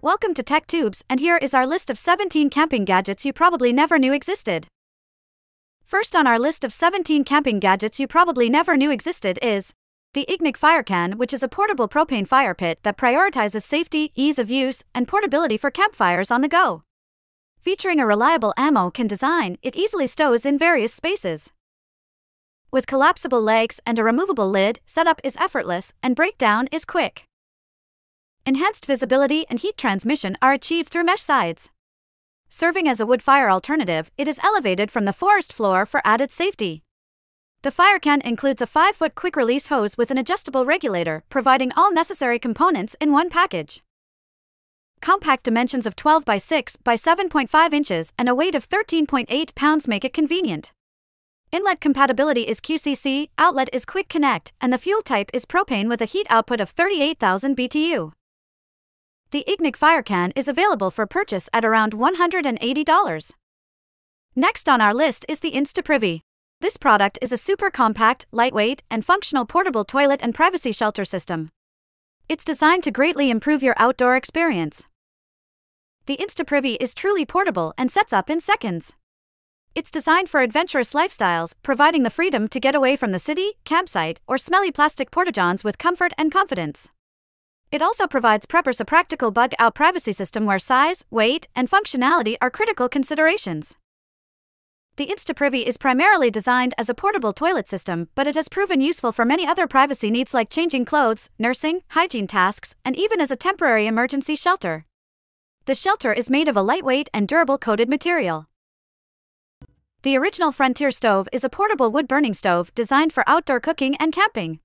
Welcome to Tech Tubes, and here is our list of 17 camping gadgets you probably never knew existed. First on our list of 17 camping gadgets you probably never knew existed is the Ignik Firecan, which is a portable propane fire pit that prioritizes safety, ease of use, and portability for campfires on the go. Featuring a reliable ammo can design, it easily stows in various spaces. With collapsible legs and a removable lid, setup is effortless and breakdown is quick. Enhanced visibility and heat transmission are achieved through mesh sides. Serving as a wood fire alternative, it is elevated from the forest floor for added safety. The Firecan includes a 5-foot quick-release hose with an adjustable regulator, providing all necessary components in one package. Compact dimensions of 12 by 6 by 7.5 inches and a weight of 13.8 pounds make it convenient. Inlet compatibility is QCC, outlet is Quick Connect, and the fuel type is propane with a heat output of 38,000 BTU. The Ignik Firecan is available for purchase at around $180. Next on our list is the InstaPrivy. This product is a super compact, lightweight, and functional portable toilet and privacy shelter system. It's designed to greatly improve your outdoor experience. The InstaPrivy is truly portable and sets up in seconds. It's designed for adventurous lifestyles, providing the freedom to get away from the city, campsite, or smelly plastic porta-johns with comfort and confidence. It also provides preppers a practical bug-out privacy system where size, weight, and functionality are critical considerations. The InstaPrivy is primarily designed as a portable toilet system, but it has proven useful for many other privacy needs like changing clothes, nursing, hygiene tasks, and even as a temporary emergency shelter. The shelter is made of a lightweight and durable coated material. The original Frontier Stove is a portable wood-burning stove designed for outdoor cooking and camping.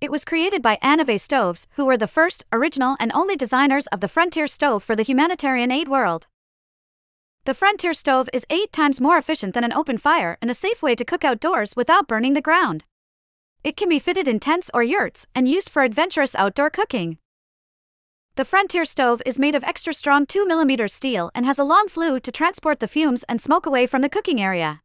It was created by Anevay Stoves, who were the first, original, and only designers of the Frontier Stove for the humanitarian aid world. The Frontier Stove is 8 times more efficient than an open fire and a safe way to cook outdoors without burning the ground. It can be fitted in tents or yurts and used for adventurous outdoor cooking. The Frontier Stove is made of extra strong 2mm steel and has a long flue to transport the fumes and smoke away from the cooking area.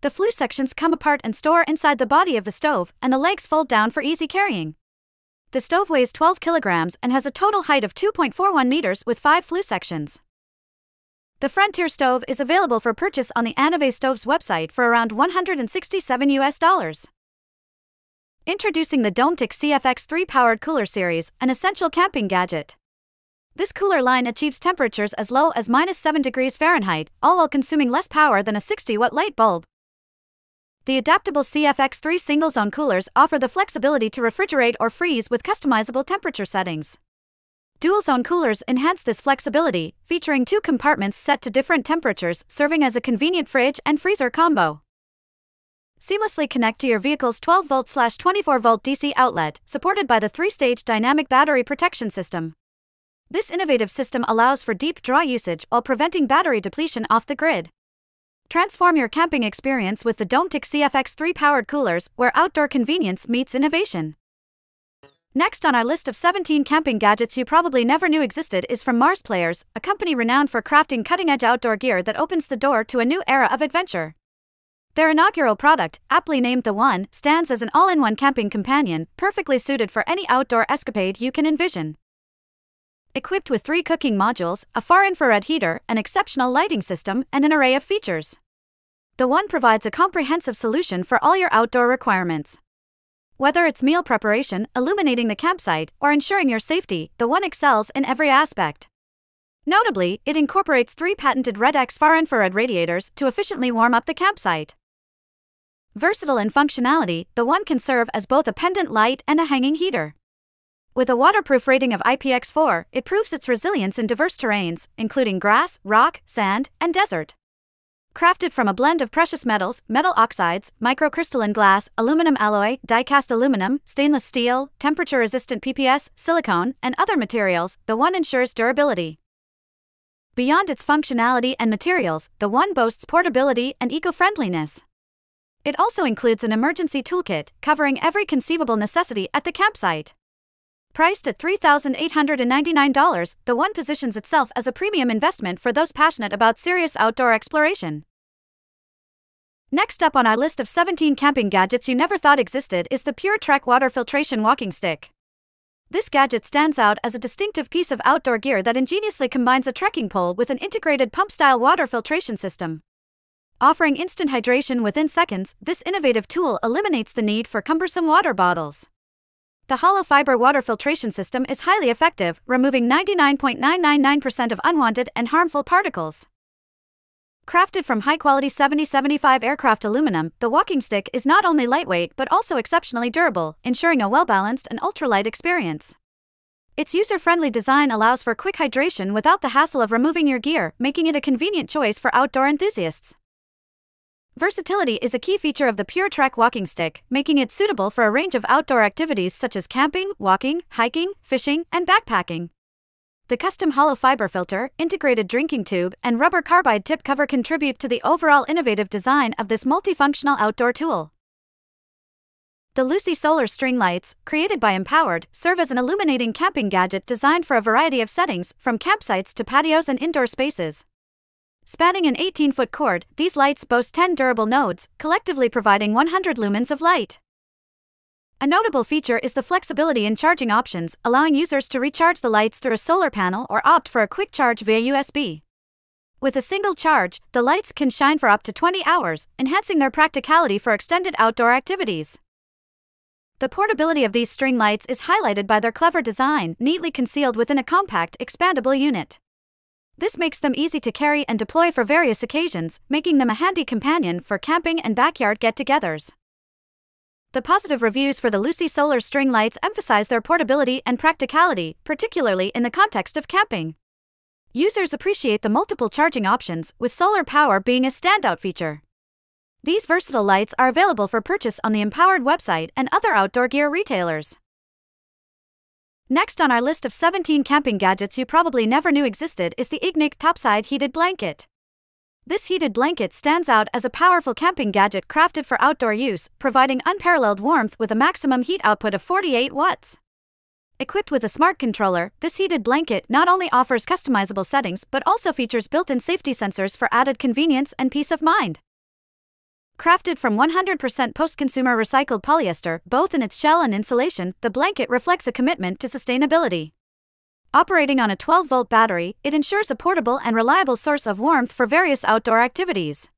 The flue sections come apart and store inside the body of the stove, and the legs fold down for easy carrying. The stove weighs 12 kilograms and has a total height of 2.41 meters with 5 flue sections. The Frontier Stove is available for purchase on the Anevay Stoves website for around $167. Introducing the Dometic CFX 3 powered cooler series, an essential camping gadget. This cooler line achieves temperatures as low as -7°F, all while consuming less power than a 60-watt light bulb. The adaptable CFX 3 single-zone coolers offer the flexibility to refrigerate or freeze with customizable temperature settings. Dual-zone coolers enhance this flexibility, featuring 2 compartments set to different temperatures, serving as a convenient fridge and freezer combo. Seamlessly connect to your vehicle's 12V/24V DC outlet, supported by the 3-stage dynamic battery protection system. This innovative system allows for deep draw usage while preventing battery depletion off the grid. Transform your camping experience with the Dometic CFX 3-powered coolers, where outdoor convenience meets innovation. Next on our list of 17 camping gadgets you probably never knew existed is from Mars Players, a company renowned for crafting cutting-edge outdoor gear that opens the door to a new era of adventure. Their inaugural product, aptly named The One, stands as an all-in-one camping companion, perfectly suited for any outdoor escapade you can envision. Equipped with 3 cooking modules, a far-infrared heater, an exceptional lighting system, and an array of features, The One provides a comprehensive solution for all your outdoor requirements. Whether it's meal preparation, illuminating the campsite, or ensuring your safety, The One excels in every aspect. Notably, it incorporates 3 patented Red X far-infrared radiators to efficiently warm up the campsite. Versatile in functionality, The One can serve as both a pendant light and a hanging heater. With a waterproof rating of IPX4, it proves its resilience in diverse terrains, including grass, rock, sand, and desert. Crafted from a blend of precious metals, metal oxides, microcrystalline glass, aluminum alloy, die-cast aluminum, stainless steel, temperature-resistant PPS, silicone, and other materials, The One ensures durability. Beyond its functionality and materials, The One boasts portability and eco-friendliness. It also includes an emergency toolkit, covering every conceivable necessity at the campsite. Priced at $3,899, The One positions itself as a premium investment for those passionate about serious outdoor exploration. Next up on our list of 17 camping gadgets you never thought existed is the PurTrek water filtration walking stick. This gadget stands out as a distinctive piece of outdoor gear that ingeniously combines a trekking pole with an integrated pump-style water filtration system. Offering instant hydration within seconds, this innovative tool eliminates the need for cumbersome water bottles. The hollow fiber water filtration system is highly effective, removing 99.999% of unwanted and harmful particles. Crafted from high-quality 7075 aircraft aluminum, the walking stick is not only lightweight but also exceptionally durable, ensuring a well-balanced and ultralight experience. Its user-friendly design allows for quick hydration without the hassle of removing your gear, making it a convenient choice for outdoor enthusiasts. Versatility is a key feature of the PurTrek walking stick, making it suitable for a range of outdoor activities such as camping, walking, hiking, fishing, and backpacking. The custom hollow fiber filter, integrated drinking tube, and rubber carbide tip cover contribute to the overall innovative design of this multifunctional outdoor tool. The LUCI Solar String Lights, created by Empowered, serve as an illuminating camping gadget designed for a variety of settings, from campsites to patios and indoor spaces. Spanning an 18-foot cord, these lights boast 10 durable nodes, collectively providing 100 lumens of light. A notable feature is the flexibility in charging options, allowing users to recharge the lights through a solar panel or opt for a quick charge via USB. With a single charge, the lights can shine for up to 20 hours, enhancing their practicality for extended outdoor activities. The portability of these string lights is highlighted by their clever design, neatly concealed within a compact, expandable unit. This makes them easy to carry and deploy for various occasions, making them a handy companion for camping and backyard get-togethers. The positive reviews for the LUCI Solar String Lights emphasize their portability and practicality, particularly in the context of camping. Users appreciate the multiple charging options, with solar power being a standout feature. These versatile lights are available for purchase on the Empowered website and other outdoor gear retailers. Next on our list of 17 camping gadgets you probably never knew existed is the Ignik Topside Heated Blanket. This heated blanket stands out as a powerful camping gadget crafted for outdoor use, providing unparalleled warmth with a maximum heat output of 48 watts. Equipped with a smart controller, this heated blanket not only offers customizable settings but also features built-in safety sensors for added convenience and peace of mind. Crafted from 100% post-consumer recycled polyester, both in its shell and insulation, the blanket reflects a commitment to sustainability. Operating on a 12-volt battery, it ensures a portable and reliable source of warmth for various outdoor activities.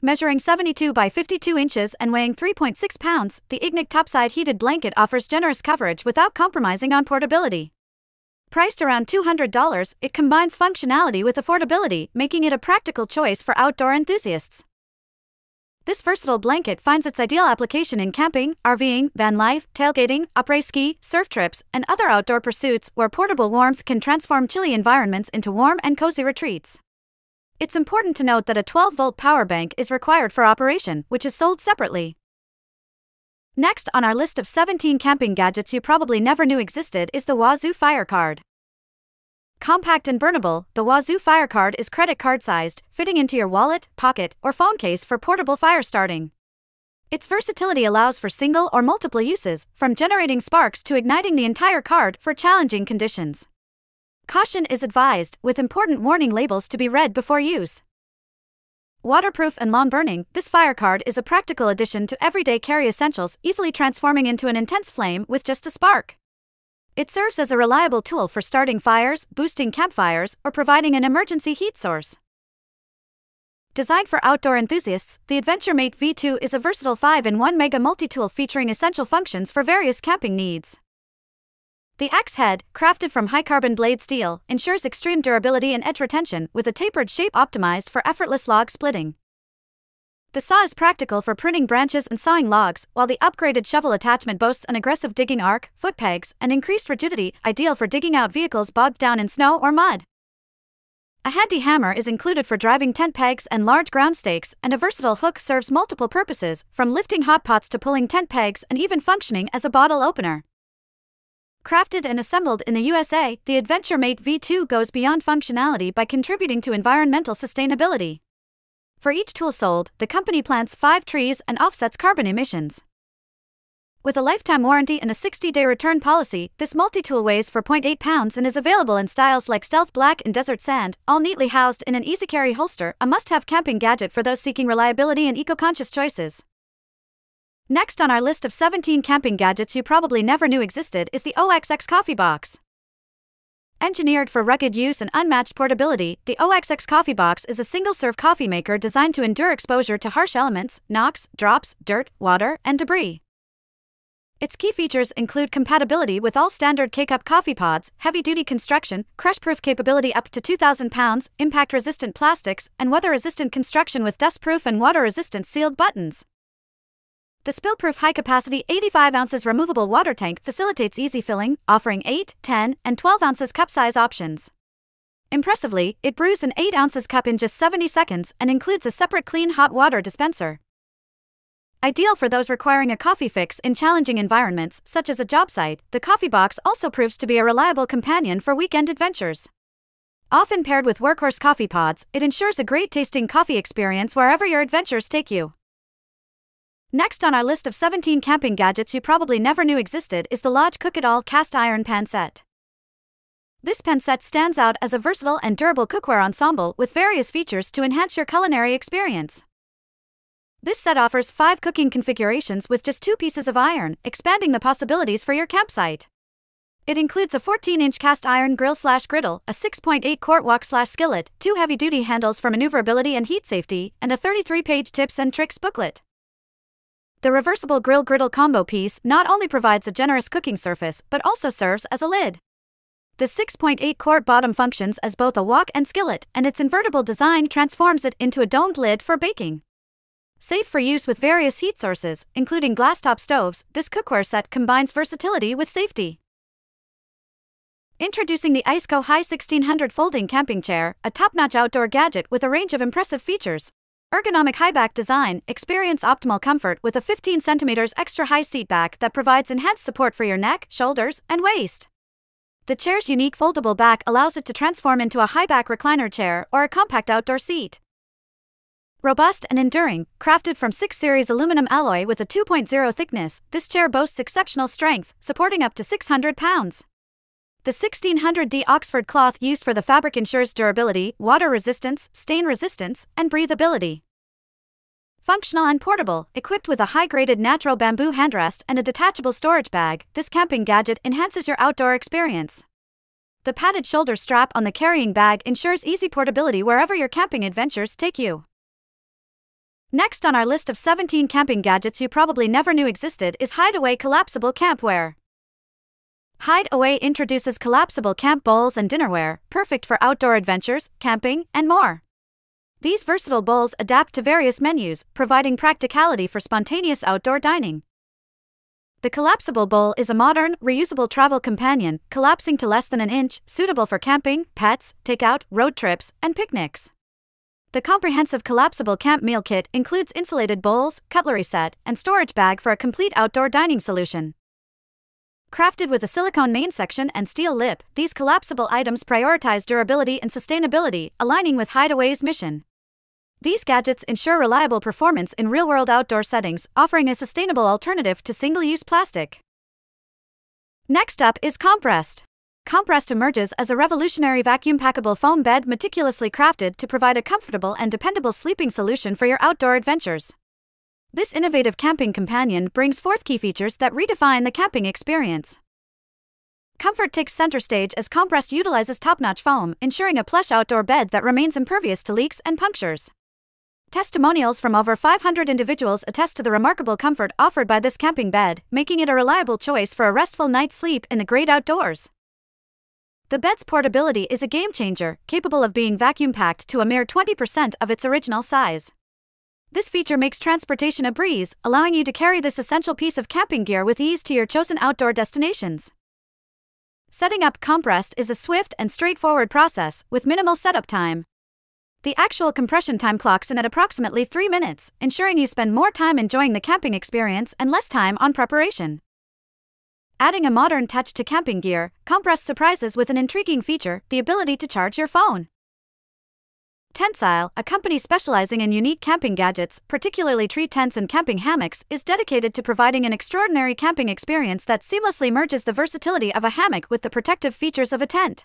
Measuring 72 by 52 inches and weighing 3.6 pounds, the Ignik Topside Heated Blanket offers generous coverage without compromising on portability. Priced around $200, it combines functionality with affordability, making it a practical choice for outdoor enthusiasts. This versatile blanket finds its ideal application in camping, RVing, van life, tailgating, après-ski, surf trips, and other outdoor pursuits where portable warmth can transform chilly environments into warm and cozy retreats. It's important to note that a 12-volt power bank is required for operation, which is sold separately. Next on our list of 17 camping gadgets you probably never knew existed is the Wazoo Firecard. Compact and burnable, the Wazoo Firecard is credit card-sized, fitting into your wallet, pocket, or phone case for portable fire starting. Its versatility allows for single or multiple uses, from generating sparks to igniting the entire card for challenging conditions. Caution is advised, with important warning labels to be read before use. Waterproof and long-burning, this Firecard is a practical addition to everyday carry essentials, easily transforming into an intense flame with just a spark. It serves as a reliable tool for starting fires, boosting campfires, or providing an emergency heat source. Designed for outdoor enthusiasts, the Adventure Mate V2 is a versatile 5-in-1 mega multi-tool featuring essential functions for various camping needs. The axe head, crafted from high-carbon blade steel, ensures extreme durability and edge retention, with a tapered shape optimized for effortless log splitting. The saw is practical for pruning branches and sawing logs, while the upgraded shovel attachment boasts an aggressive digging arc, foot pegs, and increased rigidity, ideal for digging out vehicles bogged down in snow or mud. A handy hammer is included for driving tent pegs and large ground stakes, and a versatile hook serves multiple purposes, from lifting hot pots to pulling tent pegs and even functioning as a bottle opener. Crafted and assembled in the USA, the Adventure Mate V2 goes beyond functionality by contributing to environmental sustainability. For each tool sold, the company plants 5 trees and offsets carbon emissions. With a lifetime warranty and a 60-day return policy, this multi-tool weighs 4.8 pounds and is available in styles like Stealth Black and Desert Sand, all neatly housed in an easy-carry holster, a must-have camping gadget for those seeking reliability and eco-conscious choices. Next on our list of 17 camping gadgets you probably never knew existed is the OXX Coffee Box. Engineered for rugged use and unmatched portability, the OXX Coffee Box is a single-serve coffee maker designed to endure exposure to harsh elements, knocks, drops, dirt, water, and debris. Its key features include compatibility with all standard K-Cup coffee pods, heavy-duty construction, crush-proof capability up to 2,000 pounds, impact-resistant plastics, and weather-resistant construction with dust-proof and water-resistant sealed buttons. The spill-proof high-capacity 85 ounces removable water tank facilitates easy filling, offering 8, 10, and 12 ounces cup-size options. Impressively, it brews an 8 ounces cup in just 70 seconds and includes a separate clean hot water dispenser. Ideal for those requiring a coffee fix in challenging environments, such as a job site, the coffee box also proves to be a reliable companion for weekend adventures. Often paired with workhorse coffee pods, it ensures a great-tasting coffee experience wherever your adventures take you. Next on our list of 17 camping gadgets you probably never knew existed is the Lodge Cook-It-All Cast Iron Pan Set. This pan set stands out as a versatile and durable cookware ensemble with various features to enhance your culinary experience. This set offers 5 cooking configurations with just 2 pieces of iron, expanding the possibilities for your campsite. It includes a 14-inch cast iron grill/griddle, a 6.8-quart wok/skillet, 2 heavy-duty handles for maneuverability and heat safety, and a 33-page tips and tricks booklet. The reversible grill-griddle combo piece not only provides a generous cooking surface, but also serves as a lid. The 6.8-quart bottom functions as both a wok and skillet, and its invertible design transforms it into a domed lid for baking. Safe for use with various heat sources, including glass-top stoves, this cookware set combines versatility with safety. Introducing the ICE CO High 1600 Folding Camping Chair, a top-notch outdoor gadget with a range of impressive features. Ergonomic high-back design, experience optimal comfort with a 15 cm extra high seat back that provides enhanced support for your neck, shoulders, and waist. The chair's unique foldable back allows it to transform into a high-back recliner chair or a compact outdoor seat. Robust and enduring, crafted from 6 series aluminum alloy with a 2.0 thickness, this chair boasts exceptional strength, supporting up to 600 pounds. The 1600D Oxford cloth used for the fabric ensures durability, water resistance, stain resistance, and breathability. Functional and portable, equipped with a high-graded natural bamboo handrest and a detachable storage bag, this camping gadget enhances your outdoor experience. The padded shoulder strap on the carrying bag ensures easy portability wherever your camping adventures take you. Next on our list of 17 camping gadgets you probably never knew existed is HYDAWAY Collapsible Campware. HYDAWAY introduces collapsible camp bowls and dinnerware, perfect for outdoor adventures, camping, and more. These versatile bowls adapt to various menus, providing practicality for spontaneous outdoor dining. The collapsible bowl is a modern, reusable travel companion, collapsing to less than an inch, suitable for camping, pets, takeout, road trips, and picnics. The comprehensive collapsible camp meal kit includes insulated bowls, cutlery set, and storage bag for a complete outdoor dining solution. Crafted with a silicone main section and steel lip, these collapsible items prioritize durability and sustainability, aligning with HYDAWAY's mission. These gadgets ensure reliable performance in real-world outdoor settings, offering a sustainable alternative to single-use plastic. Next up is Comprest. Comprest emerges as a revolutionary vacuum-packable foam bed meticulously crafted to provide a comfortable and dependable sleeping solution for your outdoor adventures. This innovative camping companion brings forth key features that redefine the camping experience. Comfort takes center stage as Comprest utilizes top-notch foam, ensuring a plush outdoor bed that remains impervious to leaks and punctures. Testimonials from over 500 individuals attest to the remarkable comfort offered by this camping bed, making it a reliable choice for a restful night's sleep in the great outdoors. The bed's portability is a game-changer, capable of being vacuum-packed to a mere 20% of its original size. This feature makes transportation a breeze, allowing you to carry this essential piece of camping gear with ease to your chosen outdoor destinations. Setting up Comprest is a swift and straightforward process, with minimal setup time. The actual compression time clocks in at approximately 3 minutes, ensuring you spend more time enjoying the camping experience and less time on preparation. Adding a modern touch to camping gear, Comprest surprises with an intriguing feature, the ability to charge your phone. Tentsile, a company specializing in unique camping gadgets, particularly tree tents and camping hammocks, is dedicated to providing an extraordinary camping experience that seamlessly merges the versatility of a hammock with the protective features of a tent.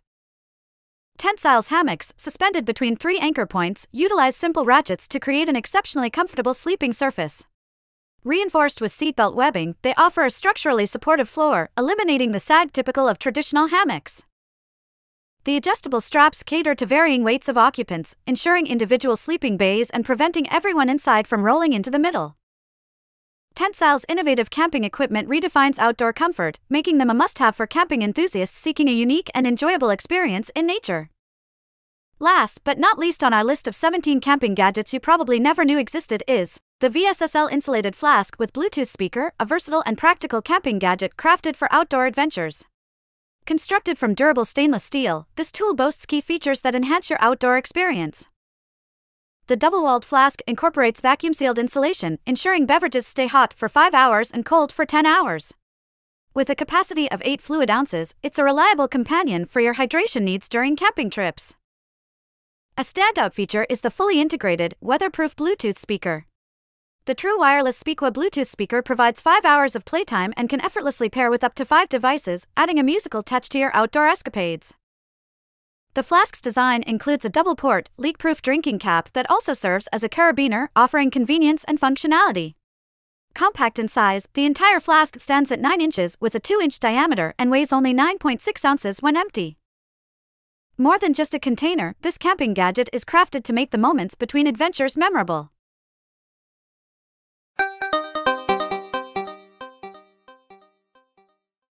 Tentsile's hammocks, suspended between 3 anchor points, utilize simple ratchets to create an exceptionally comfortable sleeping surface. Reinforced with seatbelt webbing, they offer a structurally supportive floor, eliminating the sag typical of traditional hammocks. The adjustable straps cater to varying weights of occupants, ensuring individual sleeping bays and preventing everyone inside from rolling into the middle. Tentsile's innovative camping equipment redefines outdoor comfort, making them a must-have for camping enthusiasts seeking a unique and enjoyable experience in nature. Last but not least on our list of 17 camping gadgets you probably never knew existed is the VSSL insulated flask with Bluetooth speaker, a versatile and practical camping gadget crafted for outdoor adventures. Constructed from durable stainless steel, this tool boasts key features that enhance your outdoor experience. The double-walled flask incorporates vacuum-sealed insulation, ensuring beverages stay hot for 5 hours and cold for 10 hours. With a capacity of 8 fluid ounces, it's a reliable companion for your hydration needs during camping trips. A standout feature is the fully integrated, weatherproof Bluetooth speaker. The true wireless Spequa Bluetooth speaker provides 5 hours of playtime and can effortlessly pair with up to 5 devices, adding a musical touch to your outdoor escapades. The flask's design includes a double-port, leak-proof drinking cap that also serves as a carabiner, offering convenience and functionality. Compact in size, the entire flask stands at 9 inches with a 2-inch diameter and weighs only 9.6 ounces when empty. More than just a container, this camping gadget is crafted to make the moments between adventures memorable.